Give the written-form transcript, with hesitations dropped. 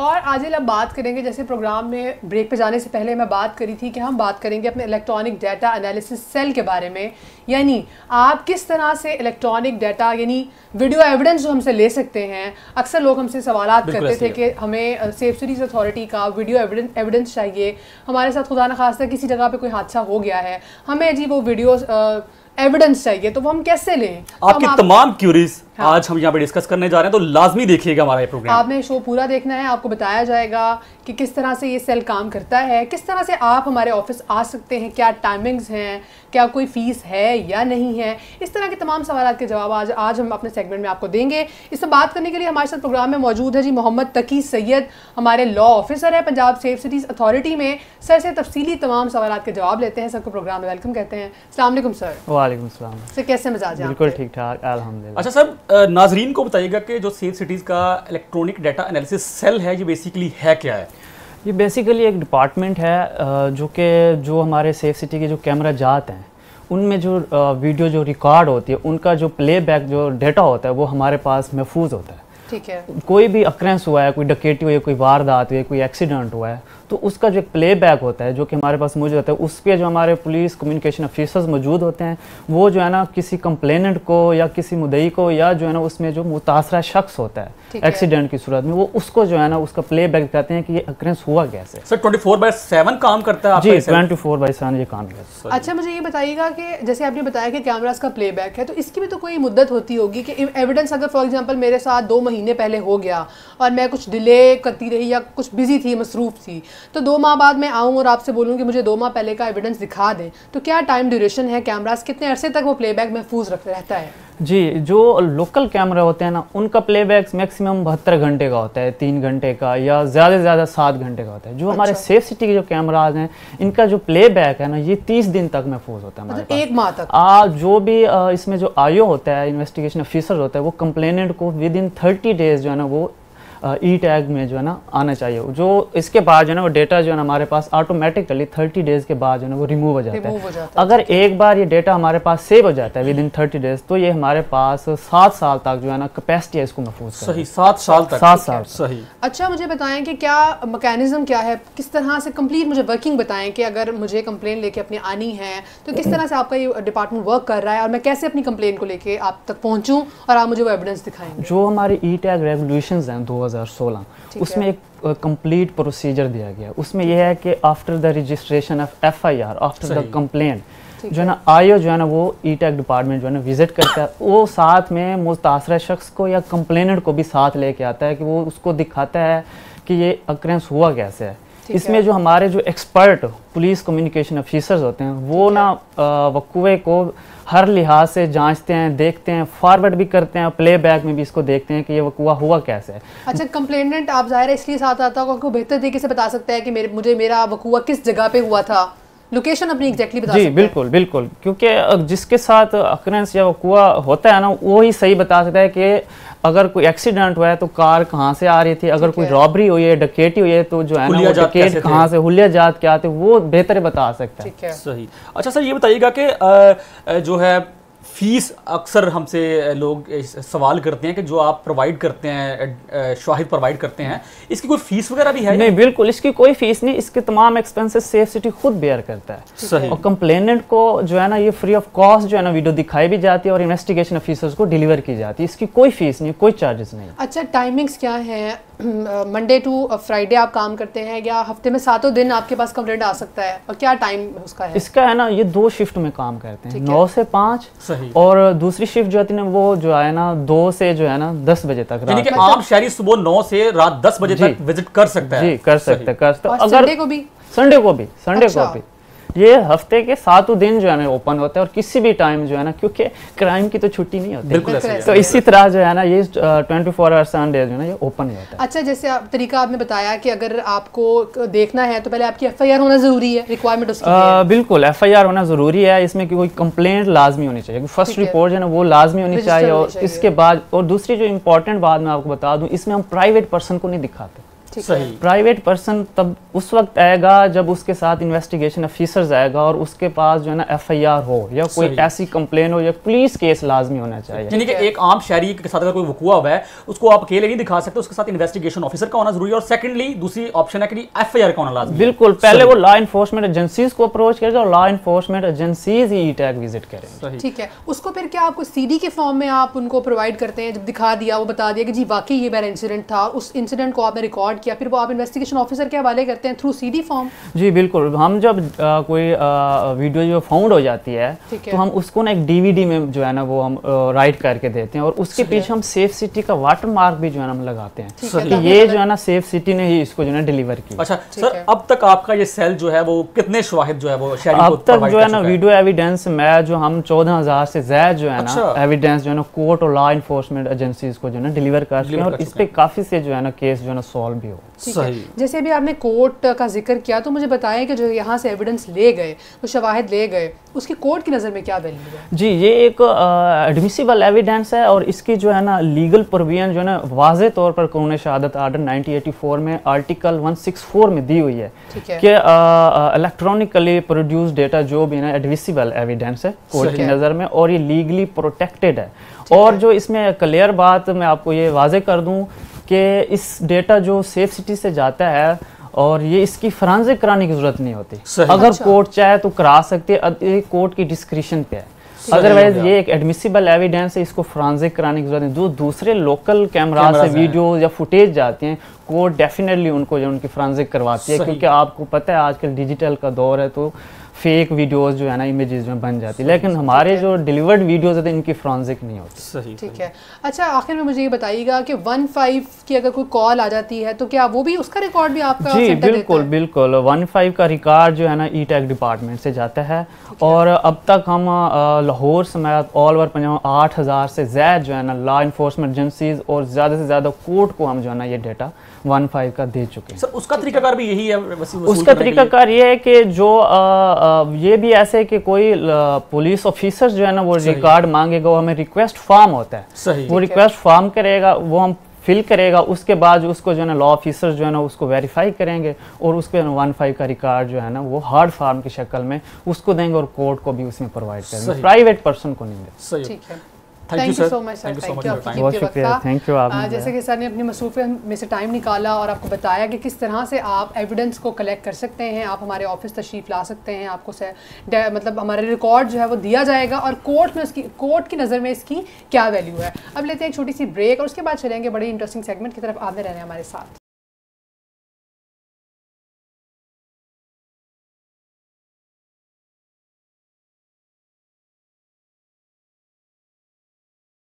और आज हम बात करेंगे, जैसे प्रोग्राम में ब्रेक पे जाने से पहले मैं बात करी थी कि हम बात करेंगे अपने इलेक्ट्रॉनिक डाटा एनालिसिस सेल के बारे में, यानी आप किस तरह से इलेक्ट्रॉनिक डाटा यानी वीडियो एविडेंस जो हमसे ले सकते हैं। अक्सर लोग हमसे सवाल करते थे कि हमें सेफ सिटीज़ अथॉरिटी का वीडियो एविडेंस चाहिए, हमारे साथ खुदा न खास्ता किसी जगह पर कोई हादसा हो गया है, हमें जी वो वीडियो एविडेंस चाहिए, तो वो हम कैसे लें। आपकी तमाम क्यूरीज आज हम यहाँ पे डिस्कस करने जा रहे हैं, तो लाजमी देखिएगा हमारा ये प्रोग्राम। आपने शो पूरा देखना है, आपको बताया जाएगा कि किस तरह से ये सेल काम करता है, किस तरह से आप हमारे ऑफिस आ सकते हैं, क्या टाइमिंग्स हैं, क्या कोई फीस है या नहीं है, इस तरह के तमाम सवाल के जवाब आज हम अपने सेगमेंट में आपको देंगे। इससे बात करने के लिए हमारे साथ प्रोग्राम में मौजूद है जी मोहम्मद तकी सैयद, हमारे लॉ ऑफिसर है पंजाब सेफ सिटीज़ अथॉरिटी में। सर से तफसीली तमाम सवाल के जवाब लेते हैं, सबको प्रोग्राम में वेलकम कहते हैं। अस्सलाम वालेकुम सर। वालेकुम सलाम। सर कैसे मिजाज हैं? बिल्कुल ठीक ठाक अल्हम्दुलिल्लाह। अच्छा सर, नाजरीन को बताइएगा कि जो सेफ सिटीज़ का इलेक्ट्रॉनिक डाटा एनालिसिस सेल है, ये बेसिकली है क्या है? ये बेसिकली एक डिपार्टमेंट है जो हमारे सेफ सिटी के जो कैमरा जात हैं उनमें जो वीडियो जो रिकॉर्ड होती है उनका जो प्लेबैक जो डाटा होता है वो हमारे पास महफूज होता है। ठीक है। कोई भी अक्रेंस हुआ है, कोई डकैती हुई है, कोई वारदात हुई है, कोई एक्सीडेंट हुआ है, तो उसका जो प्लेबैक होता है जो कि हमारे पास मौजूद होता है, उस पर जो हमारे पुलिस कम्युनिकेशन ऑफिसर्स मौजूद होते हैं वो जो है ना किसी कंप्लेनेंट को या किसी मुद्दई को या जो है ना उसमें जो मुतासरा शख्स होता है एक्सीडेंट की सूरत में, वो उसको जो है ना उसका प्लेबैक दिखाते हैं कि ये अक्रेंस हुआ कैसे। सर 24/7 काम करता है? जी 24/7 ये काम करता है। अच्छा मुझे ये बताइएगा कि जैसे आपने बताया कि कैमराज का प्लेबैक है, तो इसकी भी तो कोई मुद्दत होती होगी कि एविडेंस अगर फॉर एग्जाम्पल मेरे साथ 2 महीने पहले हो गया और मैं कुछ डिले करती रही या कुछ बिजी थी, मसरूफ़ थी, तो 2 माह बाद मैं आऊँ और आपसे बोलूँ कि मुझे 2 माह पहले का एविडेंस दिखा दें, तो क्या टाइम ड्यूरेशन है? कैमरास कितने अरसे तक वो प्लेबैक महफूज रखते रहता है? जी जो लोकल कैमरा होते हैं ना उनका प्लेबैक मैक्सिमम 72 घंटे का होता है, 3 घंटे का या ज़्यादा से ज़्यादा 7 घंटे का होता है। जो हमारे सेफ सिटी के जो कैमराज हैं इनका जो प्लेबैक है ना ये 30 दिन तक महफूज होता है हमारे पास, 1 माह तक। जो भी इसमें जो आईओ होता है, इन्वेस्टिगेशन ऑफिसर होता है, वो कंप्लेनेंट को विद इन 30 डेज जो है ना वो ई-टैग में जो है ना आना चाहिए। जो इसके बाद जो है ना वो डेटा जो है ना हमारे पास ऑटोमेटिकली 30 डेज़ के बाद जो है ना वो रिमूव हो जाता है। अगर एक बार ये डेटा हमारे पास सेव हो जाता है विद इन 30 डेज़, तो ये हमारे पास 7 साल तक जो है ना कैपेसिटी है इसको महफूज। सही 7 साल तक? 7 साल सही। अच्छा मुझे बताएं कि क्या मैकेनिज्म क्या है, किस तरह से कंप्लीट मुझे वर्किंग बताएं कि अगर मुझे कंप्लेन लेके अपनी आनी है तो किस तरह से आपका ये डिपार्टमेंट वर्क कर रहा है और मैं कैसे अपनी कंप्लेन को लेकर आप तक पहुँचूँ और आप मुझे वो एविडेंस दिखाएंगे? जो हमारे ई-टैग रेगुलेशन हैं 2016 उसमें एक कंप्लीट प्रोसीजर दिया गया। उसमें यह है कि after the registration of FIR after the complaint जो है ना आईओ जो है ना वो ई-टैग डिपार्टमेंट जो है ना विजिट करता है, वो साथ में मुतासरा शख्स को या कंप्लेनेंट को भी साथ लेके आता है कि वो उसको दिखाता है कि ये अक्रेंस हुआ कैसे है। इसमें जो हमारे जो एक्सपर्ट पुलिस कम्युनिकेशन ऑफिसर्स होते हैं वो ना वकूए को हर लिहाज से जांचते हैं, देखते हैं, फॉरवर्ड भी करते हैं, प्लेबैक में भी इसको देखते हैं कि ये वकूआ हुआ कैसे है। अच्छा कंप्लेनेंट आप ज़ाहिर है इसलिए साथ आता होगा कि बेहतर तरीके से बता सकता है कि मेरा वकूआ किस जगह पे हुआ था, लोकेशन अपनी एग्जैक्टली बता सकते हैं। जी बिल्कुल बिल्कुल, क्योंकि जिसके साथ अक्रेंस या वकूआ होता है ना वो ही सही बता सकता है कि अगर कोई एक्सीडेंट हुआ है तो कार कहाँ से आ रही थी, अगर कोई रॉबरी हुई है, डकैती हुई है, तो जो है ना डकैत कहाँ से, हुलिया जात क्या थे, वो बेहतर बता सकता है। ठीक है सही। अच्छा सर ये बताइएगा कि जो है फीस, अक्सर हमसे लोग सवाल करते हैं कि जो आप प्रोवाइड करते हैं, शाहिद प्रोवाइड करते हैं, इसकी कोई फीस वगैरह भी है? नहीं बिल्कुल, इसकी कोई फीस नहीं, इसके तमाम एक्सपेंसेस सेफ सिटी खुद बेयर करता है। सही। और कंप्लेनेंट को जो है ना ये फ्री ऑफ कॉस्ट जो है ना वीडियो दिखाई भी जाती है और इन्वेस्टिगेशन ऑफिसर्स को डिलीवर की जाती है, इसकी कोई फीस नहीं, कोई चार्जेस नहीं। अच्छा टाइमिंग्स क्या है? मंडे टू फ्राइडे आप काम करते हैं या हफ्ते में 7 दिन आपके पास कंप्लेंट आ सकता है, और क्या टाइम उसका है? इसका है ना ये 2 शिफ्ट में काम करते हैं, 9 से 5 और दूसरी शिफ्ट जो आती है ना वो जो है ना 2 से 10 बजे तक। यानी कि आप शहरी सुबह 9 से रात 10 बजे तक विजिट कर सकते हैं? जी कर सकते हैं। अगर संडे को भी ये हफ्ते के 7 दिन जो है ना ओपन होता है और किसी भी टाइम जो है ना, क्योंकि क्राइम की तो छुट्टी नहीं होती, तो इसी तरह जो है ना ये 24/7 जो है ना ये ओपन होता है। अच्छा जैसे तरीका आपने बताया कि अगर आपको देखना है तो पहले आपकी FIR होना जरूरी है, रिक्वायरमेंट उसकी है। बिल्कुल FIR होना जरूरी है, इसमें कोई कंप्लेंट लाजमी होनी चाहिए, फर्स्ट रिपोर्ट जो है ना वो लाजमी होनी चाहिए, और इसके बाद और दूसरी जो इम्पोर्टेंट बात मैं आपको बता दूँ, इसमें हम प्राइवेट पर्सन को नहीं दिखाते। सही। प्राइवेट पर्सन तब उस वक्त आएगा जब उसके साथ इन्वेस्टिगेशन ऑफिसर्स आएगा और उसके पास जो है ना FIR हो या कोई ऐसी कंप्लेन हो या पुलिस केस लाजमी होना चाहिए। यानी कि एक आम शहरी के साथ अगर कोई वकुआ हुआ है उसको आप अकेले नहीं दिखा सकते, उसके साथ इन्वेस्टिगेशन ऑफिसर का होना जरूरी है और सेकंडली दूसरी ऑप्शन है कि FIR का होना लाजमी। बिल्कुल, पहले वो लॉ एनफोर्समेंट एजेंसीज को अप्रोच करेगा और लॉ एनफोर्समेंट एजेंसीज ही ई-टैग विजिट करेंगे। ठीक है, उसको फिर क्या आपको CD के फॉर्म में आप उनको प्रोवाइड करते हैं? जब दिखा दिया वो बता दिया कि जी वाकई ये मेरा इंसिडेंट था, उस इंसिडेंट को आपने रिकॉर्ड किया, फिर वो आप इन्वेस्टिगेशन ऑफिसर के हवाले करते हैं थ्रू CD फॉर्म? जी बिल्कुल, हम जब कोई वीडियो जो फाउंड हो जाती है तो हम उसको ना एक DVD में जो है ना वो हम राइट करके देते हैं और उसके पीछे हम सेफ सिटी का वाटरमार्क भी जो है ना हम लगाते हैं कि ये जो है ना सेफ सिटी ने ही इसको जो है डिलीवर किया। अच्छा सर, अब तक आपका ये सेल जो है वो कितने शवाहिद जो है वो शहरी को प्रोवाइड कर चुका है? अब तक जो है ना वीडियो एविडेंस में जो हम 14,000 से ज्यादा जो है ना एविडेंस जो है ना कोर्ट और लॉ एनफोर्समेंट एजेंसीज को जो है ना डिलीवर कर चुके हैं और इस पे काफी से जो है ना केस जो है ना सॉल्व भी हो। सही। जैसे अभी आपने कोर्ट का जिक्र किया तो मुझे बताएं कि जो यहाँ से एविडेंस ले गए तो शवाहिद ले गए उसकी कोर्ट की नज़र में क्या वैल्यू है? जी ये एक एडमिसिबल एविडेंस है और इसकी जो है ना लीगल प्रोविजन जो है ना वाज़े तौर पर कानून शहादत आर्डर 1984 में आर्टिकल 164 में दी हुई है कि इलेक्ट्रॉनिकली प्रोड्यूस डेटा जो भी ना एडमिसिबल एविडेंस है कोर्ट की नज़र में और ये लीगली प्रोटेक्टेड है। और जो इसमें क्लियर बात मैं आपको ये वाजे कर दूँ कि इस डेटा जो सेफ सिटी से जाता है और ये इसकी फॉरेंसिक कराने की जरूरत नहीं होती। अगर कोर्ट चाहे तो करा सकते हैं, कोर्ट की डिस्क्रिशन पे है। अदरवाइज ये एक एडमिसिबल एविडेंस है, इसको फॉरेंसिक कराने की जरूरत नहीं। जो दूसरे लोकल कैमरा से वीडियो या फुटेज जाते हैं कोर्ट डेफिनेटली उनको जो उनकी फॉरेंसिक करवाती है क्योंकि आपको पता है आजकल डिजिटल का दौर है तो फेक वीडियोस जो है ना इमेजेस में बन जाती है, लेकिन हमारे जो डिलीवर्ड वीडियोस होते हैं इनकी फॉरेंसिक नहीं होती। सही, ठीक है। अच्छा आखिर में मुझे ये बताइएगा कि 15 की अगर कोई कॉल आ जाती है तो क्या वो भी उसका रिकॉर्ड भी आपका? जी बिल्कुल बिल्कुल, 15 का रिकॉर्ड जो है ना ई-टैग डिपार्टमेंट से जाता है और अब तक हम लाहौर समेत ऑल ओवर पंजाब 8,000 से ज्यादा जो है ना लॉ एनफोर्समेंट एजेंसीज और ज़्यादा से ज़्यादा कोर्ट को हम जो है ना ये डेटा 15 का दे चुके हैं। उसका तरीकाकार भी यही है? उसका तरीकाकार ये है कि जो ये भी ऐसे है कि कोई पुलिस ऑफिसर जो है ना वो रिकॉर्ड मांगेगा, वो हमें रिक्वेस्ट फॉर्म होता है वो रिक्वेस्ट फॉर्म करेगा, वो हम फिल करेगा, उसके बाद उसको जो है ना लॉ ऑफिसर जो है ना उसको वेरीफाई करेंगे और उसके 15 का रिकॉर्ड जो है ना वो हार्ड फॉर्म की शक्ल में उसको देंगे और कोर्ट को भी उसमें प्रोवाइड करेंगे, प्राइवेट पर्सन को नहीं देंगे। Thank you so much sir, बहुत शुक्रिया, थैंक यू। आप जैसे कि सर ने अपनी मसरूफियत में से टाइम निकाला और आपको बताया कि किस तरह से आप एविडेंस को कलेक्ट कर सकते हैं, आप हमारे ऑफिस तशरीफ़ ला सकते हैं, आपको मतलब हमारे रिकॉर्ड जो है वो दिया जाएगा और कोर्ट में उसकी कोर्ट की नज़र में इसकी क्या वैल्यू है। अब लेते हैं एक छोटी सी ब्रेक और उसके बाद चलेंगे बड़े इंटरेस्टिंग सेगमेंट की तरफ, आपने रहने हमारे साथ।